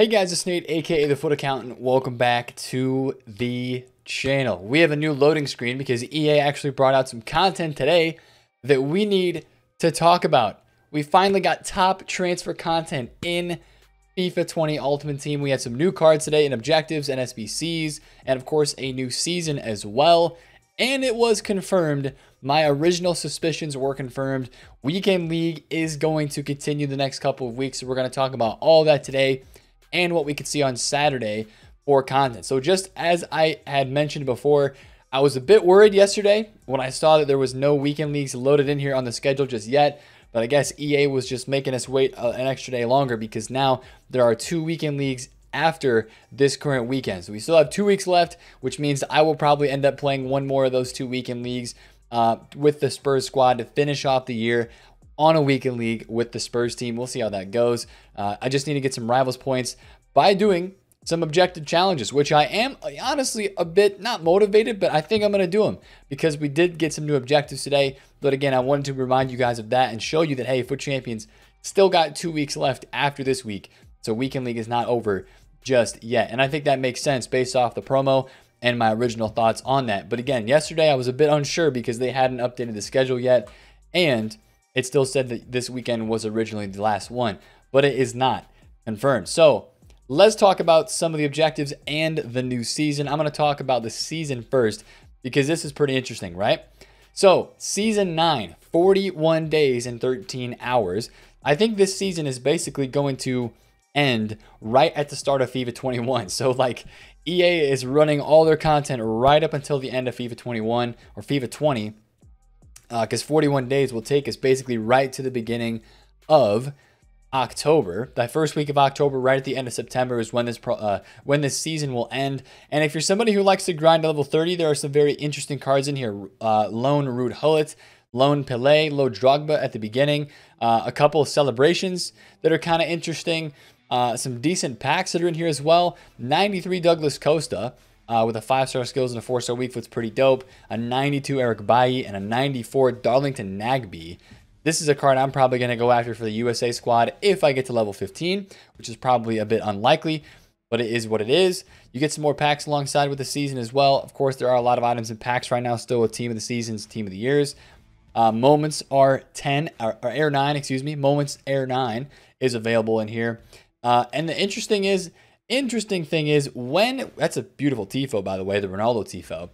Hey guys, it's Nate, aka The Foot Accountant. Welcome back to the channel. We have a new loading screen because EA actually brought out some content today that we need to talk about. We finally got top transfer content in FIFA 20 Ultimate Team. We had some new cards today and objectives and SBCs, and of course a new season as well. And it was confirmed. My original suspicions were confirmed. Weekend League is going to continue the next couple of weeks. So we're going to talk about all that today and what we could see on Saturday for content. So just as I had mentioned before, I was a bit worried yesterday when I saw that there was no weekend leagues loaded in here on the schedule just yet, but I guess EA was just making us wait an extra day longer because now there are two weekend leagues after this current weekend. So we still have 2 weeks left, which means I will probably end up playing one more of those two weekend leagues with the Spurs squad to finish off the year on a weekend league with the Spurs team. We'll see how that goes. I just need to get some rivals points by doing some objective challenges, which I am honestly a bit not motivated, but I think I'm going to do them because we did get some new objectives today. But again, I wanted to remind you guys of that and show you that, hey, Foot Champions still got 2 weeks left after this week. So weekend league is not over just yet. And I think that makes sense based off the promo and my original thoughts on that. But again, yesterday I was a bit unsure because they hadn't updated the schedule yet. And it still said that this weekend was originally the last one, but it is not confirmed. So let's talk about some of the objectives and the new season. I'm going to talk about the season first because this is pretty interesting, right? So season 9, 41 days and 13 hours. I think this season is basically going to end right at the start of FIFA 21. So like EA is running all their content right up until the end of FIFA 21 or FIFA 20. Because 41 days will take us basically right to the beginning of October. The first week of October, right at the end of September, is when this season will end. And if you're somebody who likes to grind to level 30, there are some very interesting cards in here. Lone Rude Hullet, Lone Pele, Lone Drogba at the beginning. A couple of celebrations that are kind of interesting. Some decent packs that are in here as well. 93 Douglas Costa. With a 5-star skills and a 4-star weak foot's pretty dope. A 92 Eric Bailly and a 94 Darlington Nagbe. This is a card I'm probably going to go after for the USA squad if I get to level 15, which is probably a bit unlikely, but it is what it is. You get some more packs alongside with the season as well. Of course, there are a lot of items in packs right now still with Team of the Seasons, Team of the Years. Moments are 10, or Air 9, excuse me. Moments Air 9 is available in here. And the interesting thing is when, that's a beautiful tifo by the way, the Ronaldo tifo,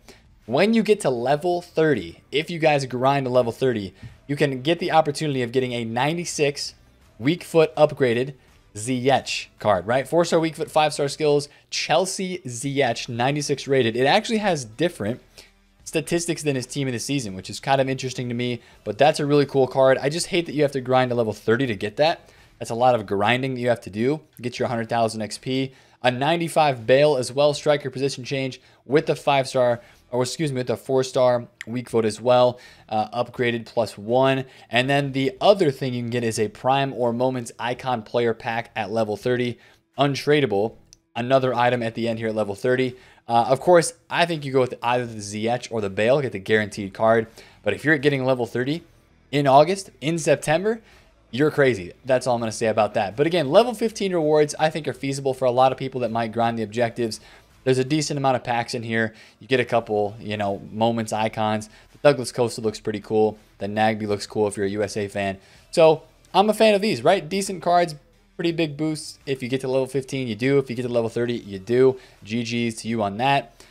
when you get to level 30, if you guys grind to level 30, you can get the opportunity of getting a 96 weak foot upgraded Ziyech card, right? 4-star weak foot, 5-star skills, Chelsea Ziyech, 96 rated. It actually has different statistics than his team of the season, which is kind of interesting to me, but that's a really cool card. I just hate that you have to grind to level 30 to get that. That's a lot of grinding that you have to do. Get your 100,000 XP. A 95 Bale as well. Striker position change with the 5-star, or excuse me, with the 4-star weak foot as well. Upgraded +1. And then the other thing you can get is a Prime or Moments Icon Player Pack at level 30. Untradeable. Another item at the end here at level 30. Of course, I think you go with either the Ziyech or the Bale. Get the guaranteed card. But if you're getting level 30 in August, in September, you're crazy. That's all I'm going to say about that. But again, level 15 rewards, I think, are feasible for a lot of people that might grind the objectives. There's a decent amount of packs in here. You get a couple, you know, moments, icons. The Douglas Costa looks pretty cool. The Nagbe looks cool if you're a USA fan. So I'm a fan of these, right? Decent cards, pretty big boosts. If you get to level 15, you do. If you get to level 30, you do. GG's to you on that.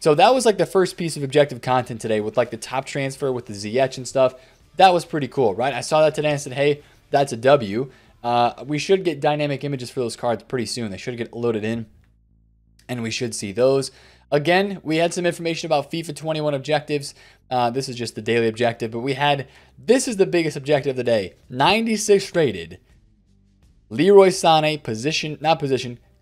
So that was like the first piece of objective content today with like the top transfer with the Ziyech and stuff. That was pretty cool, right? I saw that today and said, hey, that's a W. We should get dynamic images for those cards pretty soon. They should get loaded in, and we should see those. Again, we had some information about FIFA 21 objectives. This is just the daily objective, but we had, this is the biggest objective of the day. 96 rated. Leroy Sané,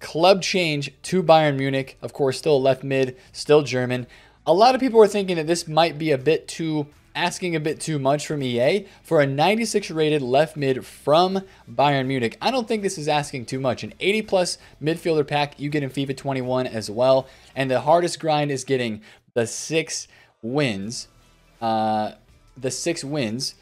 club change to Bayern Munich. Of course, still left mid, still German. A lot of people were thinking that this might be a bit too, asking a bit too much from EA for a 96 rated left mid from Bayern Munich. I don't think this is asking too much. An 80+ midfielder pack you get in FIFA 21 as well. And the hardest grind is getting the 6 wins. The 6 wins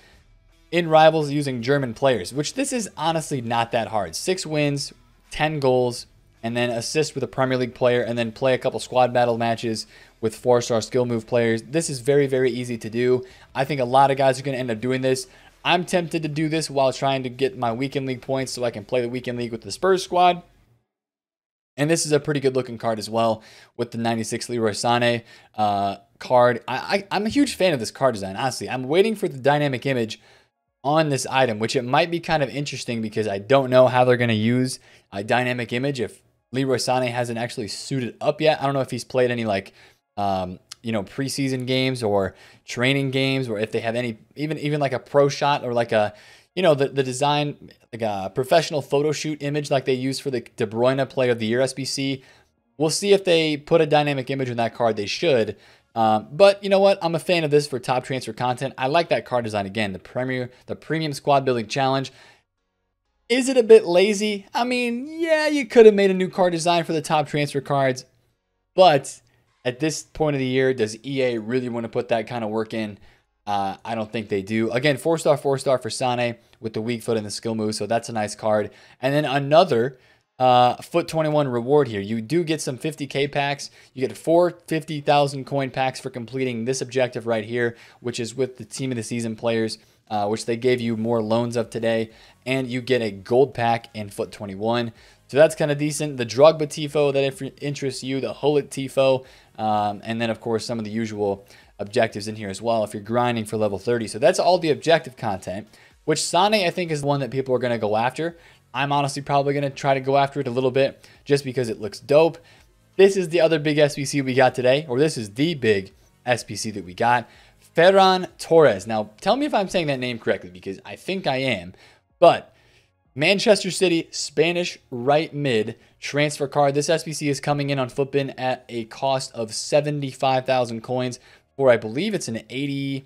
in rivals using German players, which this is honestly not that hard. 6 wins, 10 goals, and then assist with a Premier League player, and then play a couple squad battle matches with 4-star skill move players. This is very, very easy to do. I think a lot of guys are going to end up doing this. I'm tempted to do this while trying to get my Weekend League points so I can play the Weekend League with the Spurs squad. And this is a pretty good looking card as well with the 96 Leroy Sané card. I'm a huge fan of this card design, honestly. I'm waiting for the dynamic image on this item, which it might be kind of interesting because I don't know how they're going to use a dynamic image if Leroy Sané hasn't actually suited up yet. I don't know if he's played any like, you know, preseason games or training games, or if they have any, even like a pro shot or like a, you know, the design, like a professional photo shoot image like they use for the De Bruyne Player of the Year SBC. We'll see if they put a dynamic image on that card. They should. But you know what? I'm a fan of this for top transfer content. I like that card design. Again, the premium squad building challenge. Is it a bit lazy? I mean, yeah, you could have made a new card design for the top transfer cards, but at this point of the year, does EA really want to put that kind of work in? I don't think they do. Again, 4-star for Sané with the weak foot and the skill move, so that's a nice card. And then another Foot 21 reward here. You do get some 50K packs. You get 4 50,000 coin packs for completing this objective right here, which is with the Team of the Season players, which they gave you more loans of today, and you get a gold pack in Foot 21. So that's kind of decent. The Drogba Tifo, that interests you, the Hullet Tifo, and then, of course, some of the usual objectives in here as well if you're grinding for level 30. So that's all the objective content, which Sané, I think, is the one that people are going to go after. I'm honestly probably going to try to go after it a little bit just because it looks dope. This is the other big SBC we got today, or this is the big SBC that we got. Ferran Torres. Now, tell me if I'm saying that name correctly, because I think I am. But Manchester City, Spanish right mid transfer card. This SBC is coming in on Footbin at a cost of 75,000 coins for, I believe it's an 83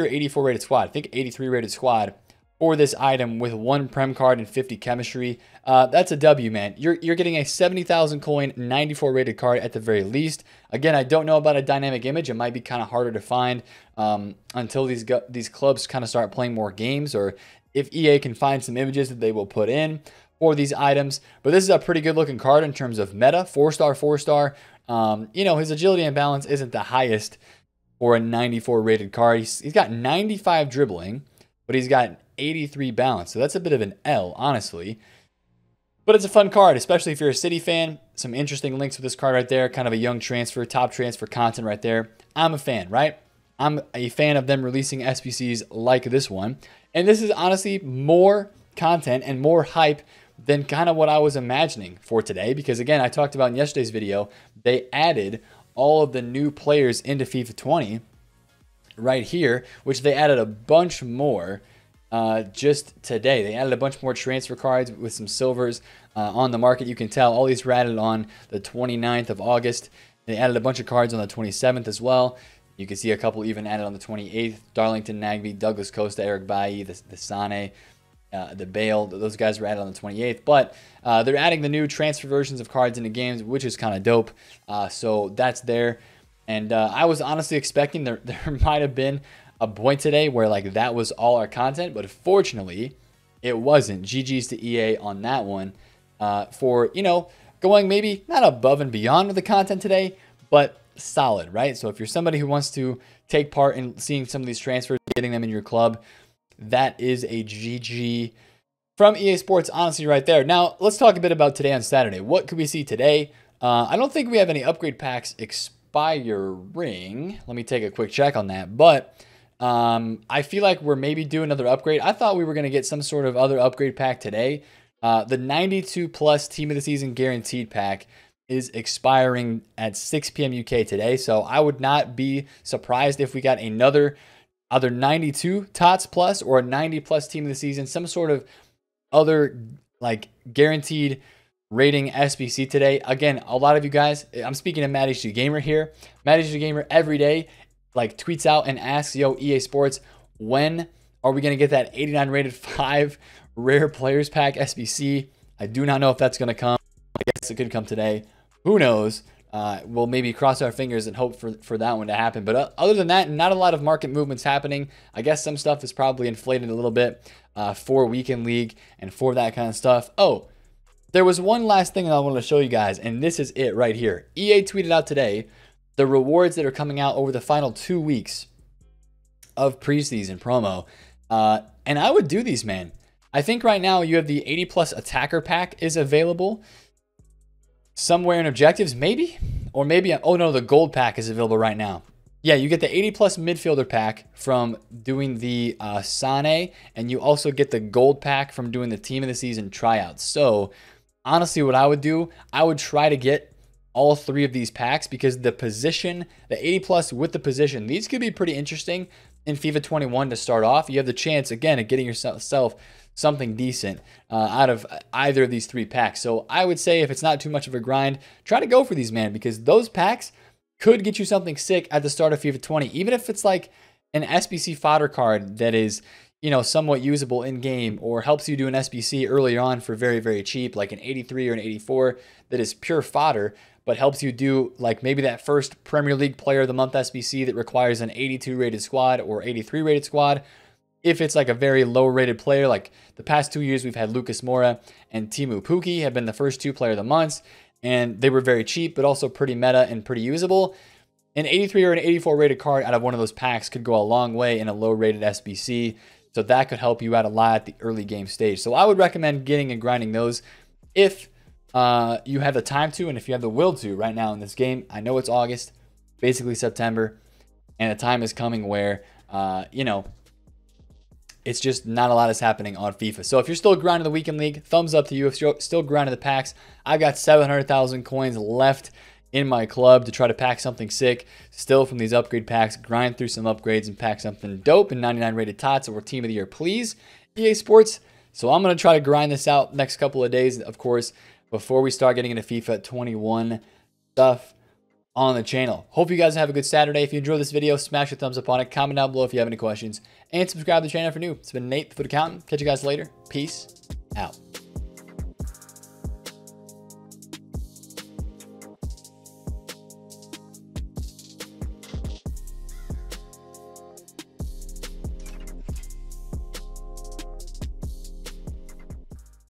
or 84 rated squad. I think 83 rated squad for this item with 1 Prem card and 50 chemistry. That's a W, man. You're getting a 70,000 coin, 94 rated card at the very least. Again, I don't know about a dynamic image. It might be kind of harder to find until these clubs kind of start playing more games, or if EA can find some images that they will put in for these items. But this is a pretty good looking card in terms of meta. 4-star. You know, his agility and balance isn't the highest for a 94 rated card. He's got 95 dribbling, but he's got 83 balance. So that's a bit of an L, honestly. But it's a fun card, especially if you're a City fan. Some interesting links with this card right there. Kind of a young transfer, top transfer content right there. I'm a fan, right? I'm a fan of them releasing SBCs like this one. And this is honestly more content and more hype than kind of what I was imagining for today. Because again, I talked about in yesterday's video, they added all of the new players into FIFA 20 right here, which they added a bunch more just today. They added a bunch more transfer cards with some silvers on the market. You can tell all these were added on the 29th of August. They added a bunch of cards on the 27th as well. You can see a couple even added on the 28th. Darlington Nagbe, Douglas Costa, Eric Bailly, the Sané, the Bale. Those guys were added on the 28th. But they're adding the new transfer versions of cards into games, which is kind of dope. So that's there. And I was honestly expecting there might have been a point today where like that was all our content. But fortunately, it wasn't. GG's to EA on that one for, you know, going maybe not above and beyond with the content today, but solid, right? So if you're somebody who wants to take part in seeing some of these transfers, getting them in your club, that is a GG from EA Sports, honestly, right there. Now, let's talk a bit about today on Saturday. What could we see today? I don't think we have any upgrade packs expiring. Let me take a quick check on that. But I feel like we're maybe due another upgrade. I thought we were going to get some sort of other upgrade pack today. The 92+ Team of the Season guaranteed pack is expiring at 6 p.m. UK today. So I would not be surprised if we got another either 92 TOTS plus or a 90+ Team of the Season, some sort of other like guaranteed rating SBC today. Again, a lot of you guys, I'm speaking to Maddie HG Gamer here. Maddie HG Gamer every day like tweets out and asks, yo, EA Sports, when are we gonna get that 89 rated 5 rare players pack SBC? I do not know if that's gonna come. I guess it could come today. Who knows? We'll maybe cross our fingers and hope for that one to happen. But other than that, not a lot of market movements happening. I guess some stuff is probably inflated a little bit for Weekend League and for that kind of stuff. Oh, There was one last thing that I want to show you guys, and this is it right here. EA tweeted out today the rewards that are coming out over the final 2 weeks of preseason promo. And I would do these, man. I think right now you have the 80+ attacker pack is available somewhere in objectives, maybe? Or maybe, oh no, the gold pack is available right now. Yeah, you get the 80+ midfielder pack from doing the Sané, and you also get the gold pack from doing the team of the season tryouts. So honestly, what I would do, I would try to get all three of these packs, because the position, the 80+ with the position, these could be pretty interesting in FIFA 21 to start off. You have the chance, again, of getting yourself something decent out of either of these three packs. So I would say if it's not too much of a grind, try to go for these, man, because those packs could get you something sick at the start of FIFA 20, even if it's like an SBC fodder card that is, you know, somewhat usable in game, or helps you do an SBC earlier on for very, very cheap, like an 83 or an 84 that is pure fodder, but helps you do like maybe that first Premier League Player of the Month SBC that requires an 82 rated squad or 83 rated squad. If it's like a very low rated player, like the past 2 years, we've had Lucas Mora and Timu Puki have been the first two Player of the Months, and they were very cheap, but also pretty meta and pretty usable. An 83 or an 84 rated card out of one of those packs could go a long way in a low rated SBC. So that could help you out a lot at the early game stage. So I would recommend getting and grinding those if you have the time to, and if you have the will to right now in this game. I know it's August, basically September, and the time is coming where, you know, it's just not a lot is happening on FIFA. So if you're still grinding the Weekend League, thumbs up to you. If you're still grinding the packs, I've got 700,000 coins left in my club to try to pack something sick still from these upgrade packs, grind through some upgrades and pack something dope in 99 rated tots or team of the year, please, EA Sports. So I'm going to try to grind this out next couple of days, of course, before we start getting into FIFA 21 stuff on the channel. Hope you guys have a good Saturday. If you enjoyed this video, smash a thumbs up on it. Comment down below if you have any questions. And subscribe to the channel if you're new. It's been Nate, the Foot Accountant. Catch you guys later. Peace out.